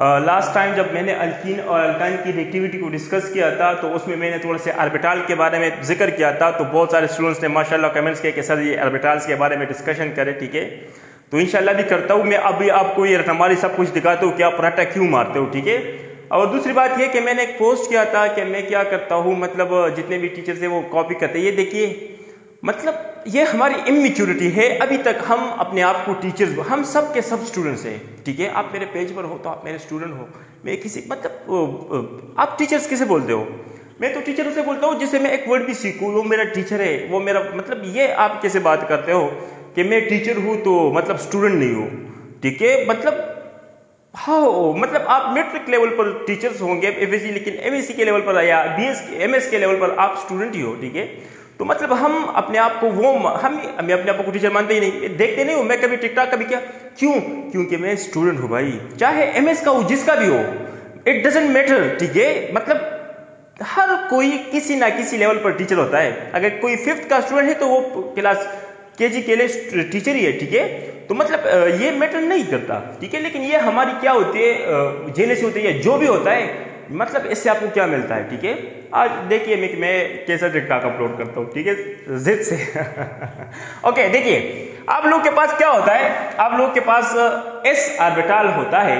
Last time जब मैंने alkyne और अल्काइन की रिएक्टिविटी को डिस्कस किया था तो उसमें मैंने थोड़े से आर्बिटाल के बारे में जिक्र किया था। तो बहुत सारे स्टूडेंट्स ने माशाल्लाह कमेंट्स किया कि सर ये आर्बिटाल्स के बारे में डिस्कशन करें, ठीक है। तो इंशाल्लाह भी करता हूँ मैं, अभी आपको ये रटमारी सब कुछ दिखाता हूँ कि आप रटा क्यों मारते हो, ठीक है। और दूसरी बात यह कि मैंने एक पोस्ट किया था कि मैं क्या करता हूँ, मतलब जितने भी टीचर्स हैं वो कॉपी करते हैं। ये देखिए, मतलब ये हमारी इमेच्योरिटी है। अभी तक हम अपने आप को टीचर्स, हम सब के सब स्टूडेंट्स हैं, ठीक है। आप मेरे पेज पर हो तो आप मेरे स्टूडेंट हो, मैं किसी मतलब आप टीचर्स किसे बोलते हो, मैं तो टीचर उसे बोलता हूँ जिससे मैं एक वर्ड भी सीखूँ, वो मेरा टीचर है, वो मेरा मतलब। ये आप कैसे बात करते हो कि मैं टीचर हूँ तो मतलब स्टूडेंट नहीं हूँ, ठीक है। मतलब हाँ, मतलब आप मेट्रिक लेवल पर टीचर्स होंगे FSC, लेकिन MSc के लेवल पर या MS के लेवल पर आप स्टूडेंट ही हो, ठीक है। तो मतलब हम अपने आप को वो हम अपने आप को टीचर मानते ही नहीं, देखते नहीं हो। मैं कभी टिकटॉक कभी क्या, क्यों? क्योंकि मैं स्टूडेंट हूँ भाई, चाहे MS का हो जिसका भी हो, इट डजेंट मैटर, ठीक है। मतलब हर कोई किसी ना किसी लेवल पर टीचर होता है। अगर कोई 5th का स्टूडेंट है तो वो KG के लिए टीचर ही है, ठीक है। तो मतलब ये मैटर नहीं करता, ठीक है। लेकिन ये हमारी क्या होती है, जेलसी होती है, जो भी होता है, मतलब इससे आपको क्या मिलता है, ठीक है। आज देखिए मैं कैसा टिकटॉक अपलोड करता हूँ, ठीक है, जिद से ओके, देखिए आप लोग के पास क्या होता है, आप लोग के पास S आर्बिटाल होता है।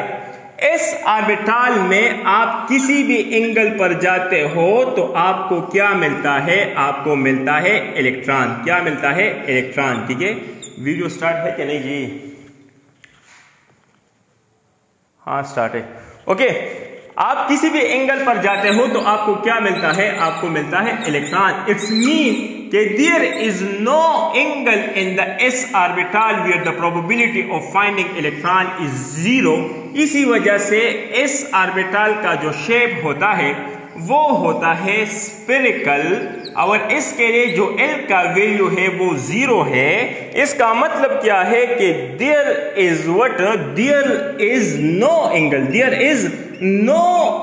S आर्बिटाल में आप किसी भी एंगल पर जाते हो तो आपको क्या मिलता है, आपको मिलता है इलेक्ट्रॉन। क्या मिलता है? इलेक्ट्रॉन, ठीक है। वीडियो स्टार्ट है कि नहीं जी? हाँ स्टार्ट है, ओके। आप किसी भी एंगल पर जाते हो तो आपको क्या मिलता है, आपको मिलता है इलेक्ट्रॉन। इट्स मीन कि there is no angle in the S orbital where the probability of finding electron is 0। इसी वजह से S आर्बिटाल का जो शेप होता है वो होता है स्फेरिकल, और इसके लिए जो L का वैल्यू है वो 0 है। इसका मतलब क्या है कि there is no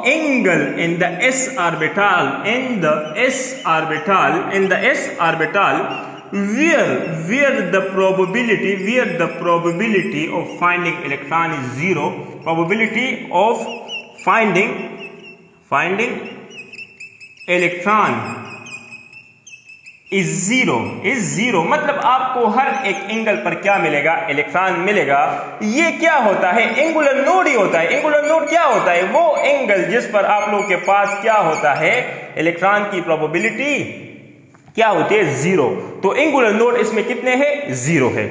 angle in the S orbital where the probability of finding electron is 0, probability of finding electron is zero। मतलब आपको हर एक एंगल पर क्या मिलेगा, इलेक्ट्रॉन मिलेगा। ये क्या होता है, एंगुलर नोड ही होता है। एंगुलर नोड क्या होता है, वो एंगल जिस पर आप लोग के पास क्या होता है, इलेक्ट्रॉन की प्रोबेबिलिटी क्या होती है, 0। तो एंगुलर नोड इसमें कितने है, 0 है,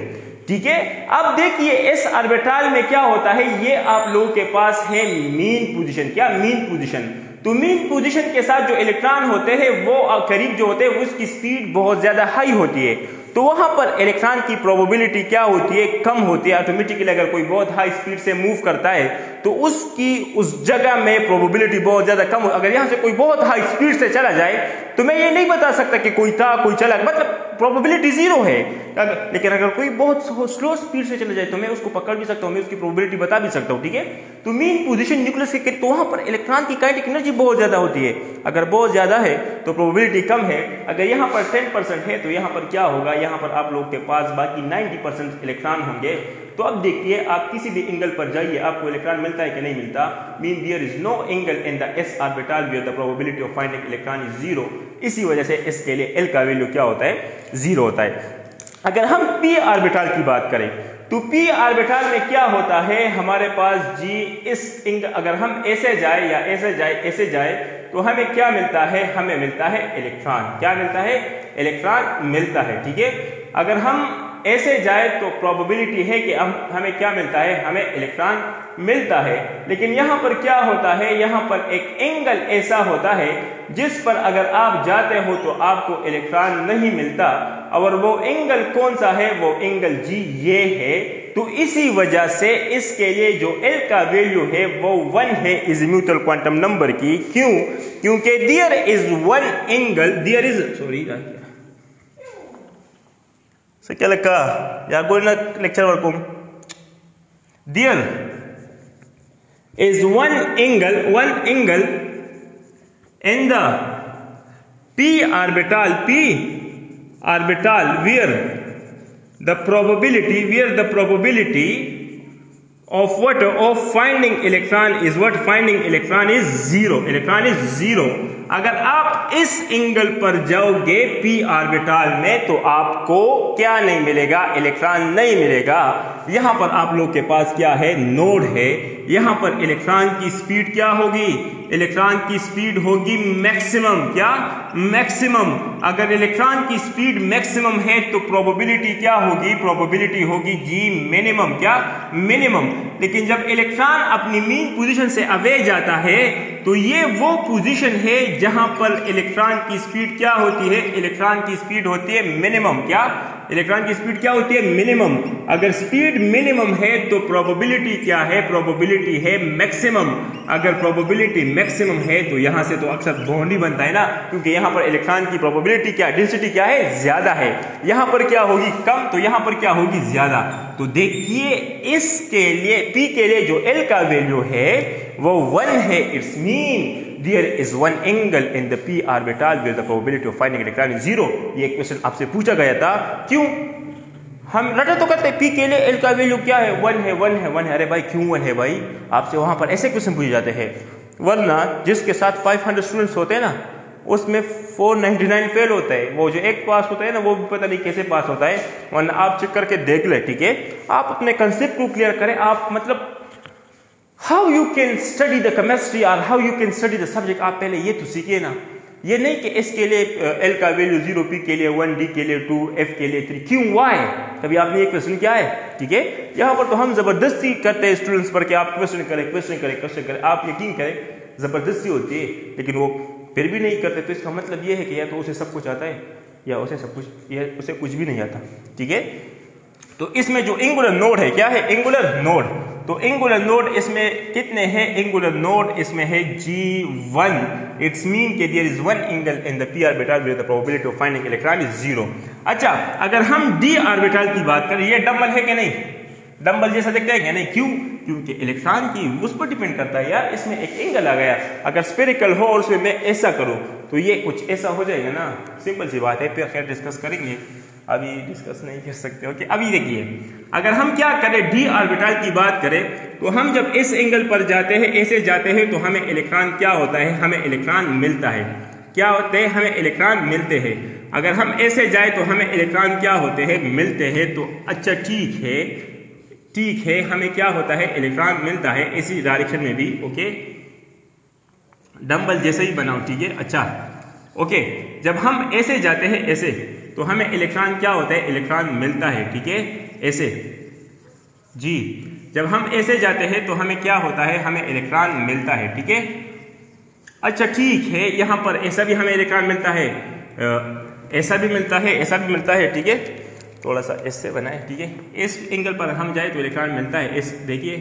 ठीक है। अब देखिए S आर्बिटाल में क्या होता है, ये आप लोग के पास है मीन पोजीशन। क्या? Mean position. तो मीन पोजीशन के साथ जो इलेक्ट्रॉन होते हैं वो करीब जो होते हैं उसकी स्पीड बहुत ज्यादा हाई होती है, तो वहां पर इलेक्ट्रॉन की प्रोबेबिलिटी क्या होती है, कम होती है। ऑटोमेटिकली अगर कोई बहुत हाई स्पीड से मूव करता है तो उसकी उस जगह में प्रोबेबिलिटी बहुत ज्यादा कम हो। अगर यहां से कोई बहुत हाई स्पीड से चला जाए तो मैं ये नहीं बता सकता कि कोई था कोई चला, मतलब प्रोबेबिलिटी 0 है। लेकिन अगर कोई बहुत स्लो स्पीड से चला जाए तो मैं उसको पकड़ भी सकता हूं, मैं उसकी प्रोबेबिलिटी बता भी सकता हूं, ठीक है। तो मीन पोजीशन न्यूक्लियस के तो वहां पर इलेक्ट्रॉन की काइनेटिक एनर्जी बहुत ज्यादा होती है। अगर बहुत ज्यादा है तो प्रोबेबिलिटी कम है। अगर यहाँ पर 10% है तो यहाँ पर क्या होगा, यहाँ पर आप लोग के पास बाकी 90% इलेक्ट्रॉन होंगे। तो अब देखिए आप किसी भी एंगल पर जाइए आपको इलेक्ट्रॉन मिलता है कि नहीं मिलता। Mean there is no angle in the S orbital where the probability of finding electron is 0। इसी वजह से इसके लिए L का वैल्यू क्या होता है, 0 होता है। अगर हम P आर्बिटल की बात करें तो P आर्बिटल में क्या होता है हमारे पास जी, इस एंगल अगर हम ऐसे जाए या ऐसे जाए तो हमें क्या मिलता है, हमें मिलता है इलेक्ट्रॉन। क्या मिलता है, इलेक्ट्रॉन मिलता है, ठीक है। अगर हम ऐसे जाए तो प्रोबेबिलिटी है कि हमें क्या मिलता है, हमें इलेक्ट्रॉन मिलता है। लेकिन यहाँ पर क्या होता है, यहाँ पर एक एंगल ऐसा होता है जिस पर अगर आप जाते हो तो आपको इलेक्ट्रॉन नहीं मिलता, और वो एंगल कौन सा है, वो एंगल जी ये है। तो इसी वजह से इसके लिए जो L का वैल्यू है वो 1 है, इज म्यूचुअल क्वांटम नंबर की। क्यों? क्योंकि there is one angle in the P orbital where the probability of finding electron is zero. Electron is zero. अगर आप इस एंगल पर जाओगे पी ऑर्बिटल में तो आपको क्या नहीं मिलेगा, इलेक्ट्रॉन नहीं मिलेगा. यहां पर आप लोग के पास क्या है, नोड है. यहां पर इलेक्ट्रॉन की स्पीड क्या होगी, इलेक्ट्रॉन की स्पीड होगी मैक्सिमम. क्या मैक्सिमम? अगर इलेक्ट्रॉन की स्पीड मैक्सिमम है तो प्रोबेबिलिटी क्या होगी, प्रोबेबिलिटी होगी जी मिनिमम. क्या मिनिमम? लेकिन जब इलेक्ट्रॉन अपनी मीन पोजीशन से अवे जाता है तो ये वो पोजीशन है जहां पर इलेक्ट्रॉन की स्पीड क्या होती है, इलेक्ट्रॉन की स्पीड होती है मिनिमम. क्या इलेक्ट्रॉन की स्पीड क्या होती है, मिनिमम. अगर स्पीड मिनिमम है तो प्रोबेबिलिटी क्या है, प्रोबेबिलिटी है मैक्सिमम. अगर प्रोबेबिलिटी मैक्सिमम है तो यहां से तो अक्सर बाउंड्री बनता है ना, क्योंकि यहां पर इलेक्ट्रॉन की प्रोबेबिलिटी क्या, डेंसिटी क्या है, ज्यादा है. यहां पर क्या होगी कम, तो यहां पर क्या होगी ज्यादा. तो देखिए इसके लिए पी के लिए जो एल का वैल्यू है वो 1 है. It's mean There is one angle in the p orbital where the probability of finding electron is zero. ये क्वेश्चन आपसे पूछा गया था. क्यों हम रटे तो करते p के लिए l का वैल्यू क्या है, 1 है. अरे भाई क्यों 1 है भाई, आपसे वहां पर ऐसे क्वेश्चन पूछे जाते हैं. वरना जिसके साथ 500 स्टूडेंट्स होते हैं ना उसमें 499 फेल होता है, वो जो एक पास होता है ना वो भी पता नहीं कैसे पास होता है. वरना आप चेक करके देख ले, ठीक है. आप अपने कंसेप्ट को क्लियर करें. आप मतलब how you can study the chemistry और how you can study the subject, आप पहले ये तो सीखिए ना. ये नहीं कि इसके लिए एल का वैल्यू 0, पी के लिए 1, डी के लिए 2, एफ के लिए 3. क्यों वाई, तभी आपने ये क्वेश्चन किया है, ठीक है. यहाँ पर तो हम जबरदस्ती करते हैं स्टूडेंट्स पर कि आप क्वेश्चन करें. आप यकीन करें जबरदस्ती होती है, लेकिन वो फिर भी नहीं करते. तो इसका मतलब ये है कि या तो उसे सब कुछ आता है या उसे कुछ भी नहीं आता, ठीक है. तो इसमें जो एंगुलर नोड है, क्या है, एंगुलर नोड. तो एंगुलर नोड इसमें कितने हैं, एंगुलर नोड इसमें है G1. इट्स मीन कि there is one angle in the P orbital with the probability of finding electron is zero. अच्छा, अगर हम डी ऑर्बिटल की बात करें, ये डम्बल है कि नहीं, डम्बल जैसा दिखता है कि नहीं, क्यों, क्योंकि इलेक्ट्रॉन की उस पर डिपेंड करता है. यार इसमें एक एंगल आ गया, अगर स्फेरिकल हो और उसमें मैं ऐसा करूँ तो ये कुछ ऐसा हो जाएगा ना, सिंपल सी बात है. फिर खैर डिस्कस करेंगे, अभी डिस्कस नहीं कर सकते, ओके. अभी देखिए अगर हम क्या करें, डी ऑर्बिटल की बात करें तो हम जब इस एंगल पर जाते हैं, ऐसे जाते हैं तो हमें इलेक्ट्रॉन क्या होता है, हमें इलेक्ट्रॉन मिलता है. क्या होते हैं, हमें इलेक्ट्रॉन मिलते हैं. अगर हम ऐसे जाए तो हमें इलेक्ट्रॉन क्या होते हैं, मिलते हैं. तो अच्छा ठीक है हमें क्या होता है, इलेक्ट्रॉन मिलता है. इसी डायरेक्शन में भी, ओके, डम्बल जैसे ही बनाओ, ठीक है. अच्छा ओके, जब हम ऐसे जाते हैं ऐसे तो हमें इलेक्ट्रॉन क्या होता है, इलेक्ट्रॉन मिलता है, ठीक है. ऐसे जी जब हम ऐसे जाते हैं तो हमें क्या होता है, हमें इलेक्ट्रॉन मिलता है, ठीक है. अच्छा ठीक है, यहाँ पर ऐसा भी हमें इलेक्ट्रॉन मिलता है, ऐसा भी मिलता है, ठीक है. थोड़ा सा इससे बनाए, ठीक है. इस एंगल पर हम जाए तो इलेक्ट्रॉन मिलता है, इस देखिए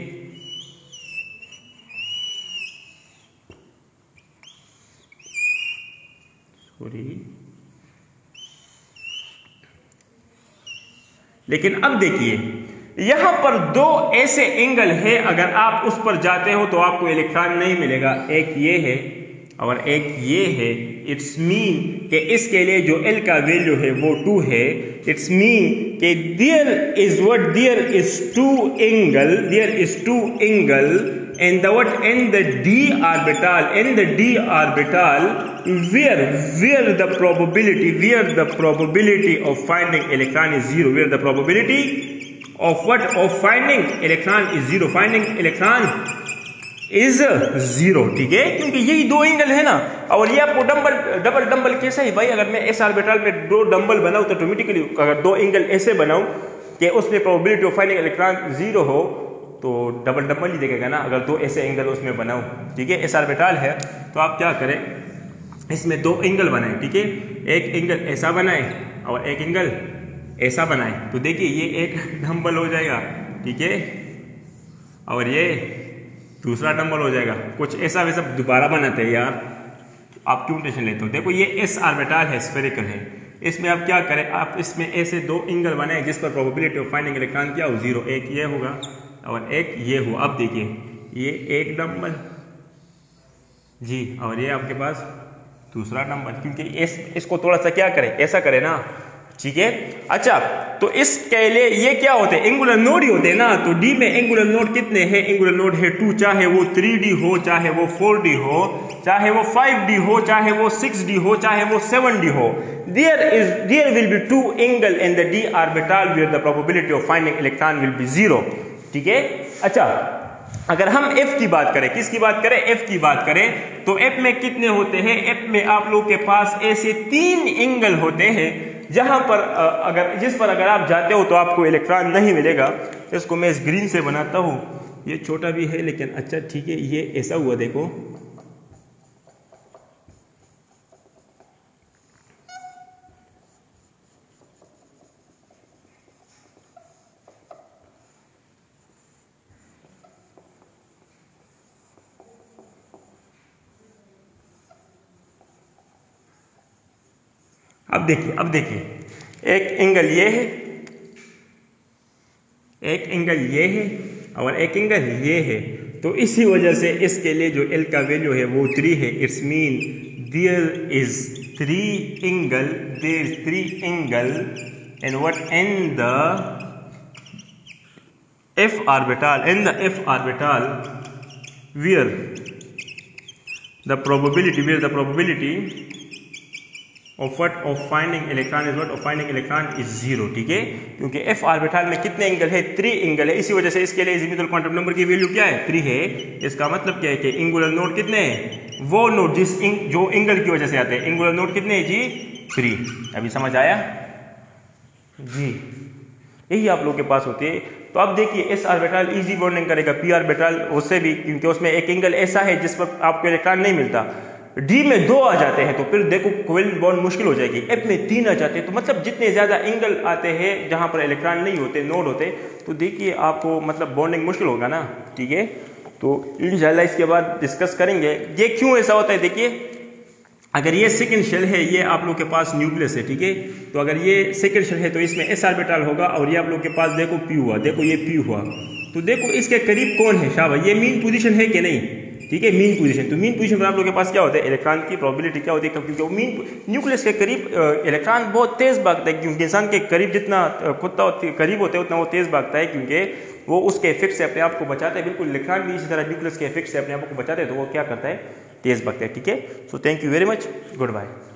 सॉरी. लेकिन अब देखिए यहां पर दो ऐसे एंगल है, अगर आप उस पर जाते हो तो आपको इलेक्ट्रॉन नहीं मिलेगा. एक ये है और एक ये है. इट्स मीन कि इसके लिए जो L का वैल्यू है वो 2 है. इट्स मीन कि there is two angle in the d orbital where the probability of finding electron is zero, where the probability of what, of finding electron is zero, ठीक है. क्योंकि यही दो एंगल है ना, और ये आपको डबल कैसा है भाई. अगर मैं इस ऑर्बिटल में दो डम्बल बनाऊं तो ऑटोमेटिकली, अगर दो एंगल ऐसे बनाऊं कि उसमें probability of finding electron zero हो तो डबल ही देखेगा ना. अगर दो ऐसे एंगल उसमें बनाओ, ठीक है, एस ऑर्बिटल है तो आप क्या करें, इसमें दो एंगल बनाए, ठीक है. एक एंगल ऐसा बनाए और एक एंगल ऐसा बनाए, तो देखिए ये एक डम्बल हो जाएगा, ठीक है, और ये दूसरा डम्बल हो जाएगा. कुछ ऐसा वैसा दोबारा बनाते हैं यार, आप क्यों टेंशन लेते हो. देखो ये एस ऑर्बिटल है, स्फेरिकल है, इसमें आप क्या करें, आप इसमें ऐसे दो एंगल बनाए जिस पर प्रोबेबिलिटी ऑफ फाइंडिंग इलेक्ट्रॉन क्या हो, जीरो. एक ये होगा और एक ये हो. अब देखिए ये एक डम्बल जी और ये आपके पास दूसरा डम्बल, क्योंकि इसको थोड़ा सा क्या करें, ऐसा करें ना ठीक है। अच्छा तो इसके लिए ये क्या होते हैं, एंगुलर नोड ही होते हैं ना। तो डी में एंगुलर नोड कितने हैं, एंगुलर नोड है 2, चाहे वो 3D हो, चाहे वो 4D हो, चाहे वो 5D हो, चाहे वो 6D हो, चाहे वो 7D हो। There will be 2 angle in the d orbital where the probability of finding electron will be 0, ठीक है। अच्छा अगर हम f की बात करें, किसकी बात करें, f की बात करें, तो f में कितने होते हैं, f में आप लोग के पास ऐसे 3 एंगल होते हैं जहां पर अगर जिस पर अगर आप जाते हो तो आपको इलेक्ट्रॉन नहीं मिलेगा। इसको मैं इस ग्रीन से बनाता हूं, ये छोटा भी है लेकिन अच्छा ठीक है। ये ऐसा हुआ देखो, अब देखिए, अब देखिए, एक एंगल ये है, एक एंगल ये है और एक एंगल ये है। तो इसी वजह से इसके लिए जो L का वैल्यू है वो 3 है। It's mean there is 3 angle, there 3 angle and what in the f orbital, in the f orbital where the probability of finding electron is what, of finding electron is 0, ठीक है। क्योंकि f orbital में कितने angle है, 3 angle है, इसी वजह से इसके लिए ज़ेनिथल क्वांटम नंबर की वैल्यू क्या है, 3 है। इसका मतलब क्या है कि एंगुलर नोड कितने हैं, वो नोड जो एंगल की वजह से आते हैं, एंगुलर नोड कितने हैं जी 3। अभी समझ आया जी, यही आप लोग के पास होती है। तो अब देखिए s ऑर्बिटल इजी बॉन्डिंग करेगा p ऑर्बिटल उससे भी, क्योंकि उसमें एक एंगल ऐसा है जिस पर आपको इलेक्ट्रॉन नहीं मिलता। डी में 2 आ जाते हैं तो फिर देखो कोवेलेंट बॉन्ड मुश्किल हो जाएगी। एफ में 3 आ जाते हैं, तो मतलब जितने ज़्यादा एंगल आते हैं जहां पर इलेक्ट्रॉन नहीं होते, नोड होते, तो देखिए आपको मतलब बॉन्डिंग मुश्किल होगा ना, ठीक है। तो इंशाल्लाह इसके बाद डिस्कस करेंगे ये क्यों ऐसा होता है। देखिए अगर ये सेकेंड शेल है, ये आप लोग के पास न्यूक्लियस है, ठीक है। तो अगर ये सेकेंड शेल है तो इसमें एस ऑर्बिटल होगा और ये आप लोग के पास देखो पी हुआ, देखो ये पी हुआ, तो देखो इसके करीब कौन है, शाबा ये मीन पोजीशन है कि नहीं, ठीक है, मीन पोजीशन। तो मीन पोजीशन पर आप लोग के पास क्या होता है, इलेक्ट्रॉन की प्रोबेबिलिटी क्या होती है, क्योंकि मीन न्यूक्लियस के करीब इलेक्ट्रॉन बहुत तेज भागता है, क्योंकि इंसान के करीब जितना खुदा करीब होता है उतना वो तेज भागता है, क्योंकि वो उसके इफेक्ट से अपने आप को बचाता है। बिल्कुल इलेक्ट्रॉन भी इसी तरह न्यूक्लियस के इफेक्ट से अपने आप को बचाते हैं, तो वो क्या करता है, तेज भागता है, ठीक है। So thank you very much, good bye.